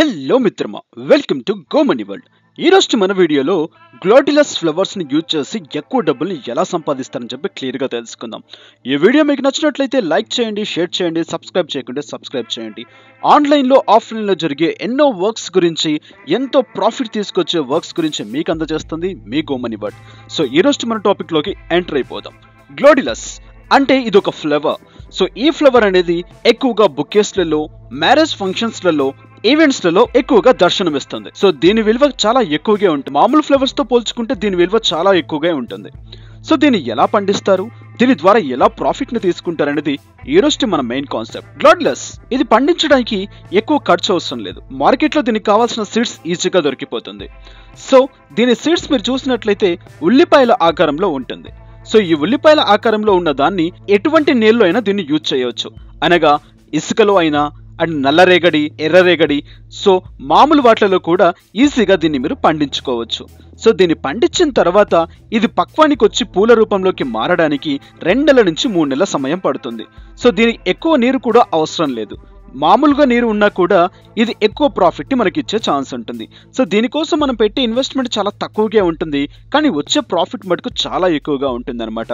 Hello మిత్రమా, welcome to go మనీవర్ల్డ్. ఈరోజు మన వీడియోలో గ్లాడిలస్ ఫ్లవర్స్ని యూజ్ చేసి ఎక్కువ డబ్బుల్ని ఎలా సంపాదిస్తారని చెప్పి క్లియర్గా తెలుసుకుందాం. ఈ వీడియో మీకు నచ్చినట్లయితే లైక్ చేయండి, షేర్ చేయండి, సబ్స్క్రైబ్ చేయకుండా సబ్స్క్రైబ్ చేయండి. ఆన్లైన్లో ఆఫ్లైన్లో జరిగే ఎన్నో వర్క్స్ గురించి, ఎంతో ప్రాఫిట్ తీసుకొచ్చే వర్క్స్ గురించి మీకు అందజేస్తుంది మీ గో మనీవర్ల్డ్. సో ఈరోజు మన టాపిక్లోకి ఎంటర్ అయిపోదాం. గ్లాడిలస్ అంటే ఇదొక ఫ్లవర్. సో ఈ ఫ్లవర్ అనేది ఎక్కువగా బుకేస్లలో, మ్యారేజ్ ఫంక్షన్స్లలో, ఈవెంట్స్లలో ఎక్కువగా దర్శనమిస్తుంది. సో దీని విలువ చాలా ఎక్కువగా ఉంటుంది. మామూలు ఫ్లవర్స్తో పోల్చుకుంటే దీని విలువ చాలా ఎక్కువగా ఉంటుంది. సో దీన్ని ఎలా పండిస్తారు, దీని ద్వారా ఎలా ప్రాఫిట్ని తీసుకుంటారు అనేది ఈరోజు మన మెయిన్ కాన్సెప్ట్. గ్లాడిలస్ ఇది పండించడానికి ఎక్కువ ఖర్చు అవసరం లేదు. మార్కెట్లో దీనికి కావాల్సిన సీడ్స్ ఈజీగా దొరికిపోతుంది. సో దీని సీడ్స్ మీరు చూసినట్లయితే ఉల్లిపాయల ఆకారంలో ఉంటుంది. సో ఈ ఉల్లిపాయల ఆకారంలో ఉన్న దాన్ని ఎటువంటి నీళ్ళు అయినా దీన్ని యూజ్ చేయవచ్చు, అనగా ఇసుకలో అయినా, అండ్ నల్లరేగడి, ఎర్రరేగడి, సో మామూలు వాటిలలో కూడా ఈజీగా దీన్ని మీరు పండించుకోవచ్చు. సో దీన్ని పండించిన తర్వాత ఇది పక్వానికి వచ్చి పూల రూపంలోకి మారడానికి 2 నెలల నుంచి 3 నెలల సమయం పడుతుంది. సో దీనికి ఎక్కువ నీరు కూడా అవసరం లేదు. మామూలుగా నీరు ఉన్నా కూడా ఇది ఎక్కువ ప్రాఫిట్ని మనకి ఇచ్చే ఛాన్స్ ఉంటుంది. సో దీనికోసం మనం పెట్టే ఇన్వెస్ట్మెంట్ చాలా తక్కువగా ఉంటుంది, కానీ వచ్చే ప్రాఫిట్ మటుకు చాలా ఎక్కువగా ఉంటుంది అనమాట.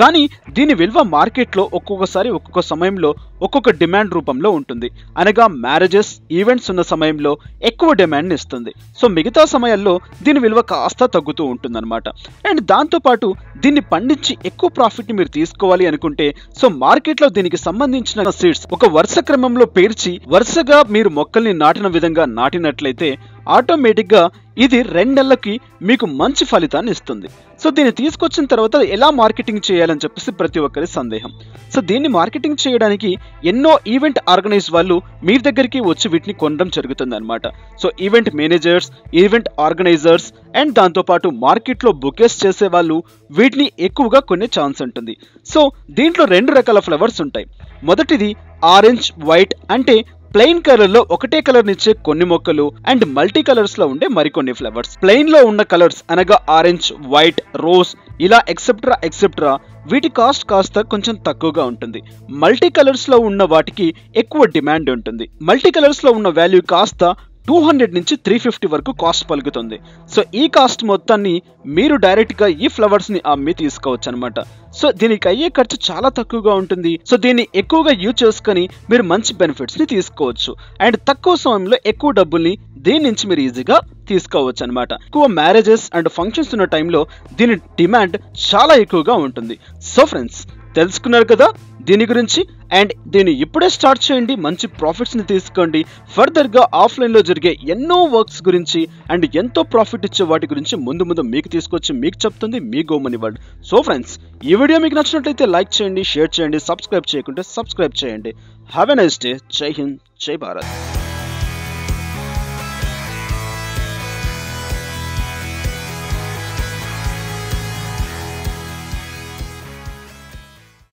కానీ దీని విలువ మార్కెట్లో ఒక్కొక్కసారి ఒక్కొక్క సమయంలో ఒక్కొక్క డిమాండ్ రూపంలో ఉంటుంది, అనగా మ్యారేజెస్, ఈవెంట్స్ ఉన్న సమయంలో ఎక్కువ డిమాండ్ని ఇస్తుంది. సో మిగతా సమయాల్లో దీని విలువ కాస్త తగ్గుతూ ఉంటుంది అనమాట. అండ్ దాంతోపాటు దీన్ని పండించి ఎక్కువ ప్రాఫిట్ని మీరు తీసుకోవాలి అనుకుంటే, సో మార్కెట్లో దీనికి సంబంధించిన సీడ్స్ ఒక వరుస క్రమంలో పేర్చి వరుసగా మీరు మొక్కల్ని నాటిన విధంగా నాటినట్లయితే ఆటోమేటిక్గా ఇది 2 నెలలకి మీకు మంచి ఫలితాన్ని ఇస్తుంది. సో దీన్ని తీసుకొచ్చిన తర్వాత ఎలా మార్కెటింగ్ చేయాలని చెప్పేసి ప్రతి ఒక్కరి సందేహం. సో దీన్ని మార్కెటింగ్ చేయడానికి ఎన్నో ఈవెంట్ ఆర్గనైజ్ వాళ్ళు మీ దగ్గరికి వచ్చి వీటిని కొనడం జరుగుతుంది అనమాట. So event managers, event organisers, and దాంతోపాటు మార్కెట్లో బుకేస్ చేసేవాళ్ళు వీటిని ఎక్కువగా కొనే ఛాన్స్ ఉంటుంది. సో దీంట్లో 2 రకాల ఫ్లవర్స్ ఉంటాయి. మొదటిది ఆరెంజ్, వైట్, అంటే ప్లెయిన్ కలర్ లో ఒకటే కలర్ నిచ్చే కొన్ని మొక్కలు, అండ్ మల్టీ కలర్స్ లో ఉండే మరికొన్ని ఫ్లవర్స్. ప్లెయిన్ లో ఉన్న కలర్స్ అనగా ఆరెంజ్, వైట్, రోజ్, ఇలా ఎక్సెప్ట్రా ఎక్సెప్ట్రా, వీటి కాస్ట్ కాస్త కొంచెం తక్కువగా ఉంటుంది. మల్టీ కలర్స్ లో ఉన్న వాటికి ఎక్కువ డిమాండ్ ఉంటుంది. మల్టీ కలర్స్ లో ఉన్న వాల్యూ కాస్త 200 నుంచి 350 వరకు కాస్ట్ పలుకుతుంది. సో ఈ కాస్ట్ మొత్తాన్ని మీరు డైరెక్ట్గా ఈ ఫ్లవర్స్ని అమ్మి తీసుకోవచ్చు అనమాట. సో దీనికి అయ్యే ఖర్చు చాలా తక్కువగా ఉంటుంది. సో దీన్ని ఎక్కువగా యూజ్ చేసుకుని మీరు మంచి బెనిఫిట్స్ని తీసుకోవచ్చు, అండ్ తక్కువ సమయంలో ఎక్కువ డబ్బుల్ని దీని నుంచి మీరు ఈజీగా తీసుకోవచ్చు అనమాట. ఎక్కువ మ్యారేజెస్ అండ్ ఫంక్షన్స్ ఉన్న టైంలో దీని డిమాండ్ చాలా ఎక్కువగా ఉంటుంది. సో ఫ్రెండ్స్, తెలుసుకున్నారు కదా దీని గురించి, అండ్ దీన్ని ఇప్పుడే స్టార్ట్ చేయండి, మంచి ప్రాఫిట్స్ని తీసుకోండి. ఫర్దర్గా ఆఫ్లైన్లో జరిగే ఎన్నో వర్క్స్ గురించి అండ్ ఎంతో ప్రాఫిట్ ఇచ్చే వాటి గురించి ముందు ముందు మీకు తీసుకొచ్చి మీకు చెప్తుంది మీ గో మనీవర్ల్డ్. సో ఫ్రెండ్స్, ఈ వీడియో మీకు నచ్చినట్లయితే లైక్ చేయండి, షేర్ చేయండి, సబ్స్క్రైబ్ చేయకుంటే సబ్స్క్రైబ్ చేయండి. Have a nice day. జై హింద్, జై భారత్.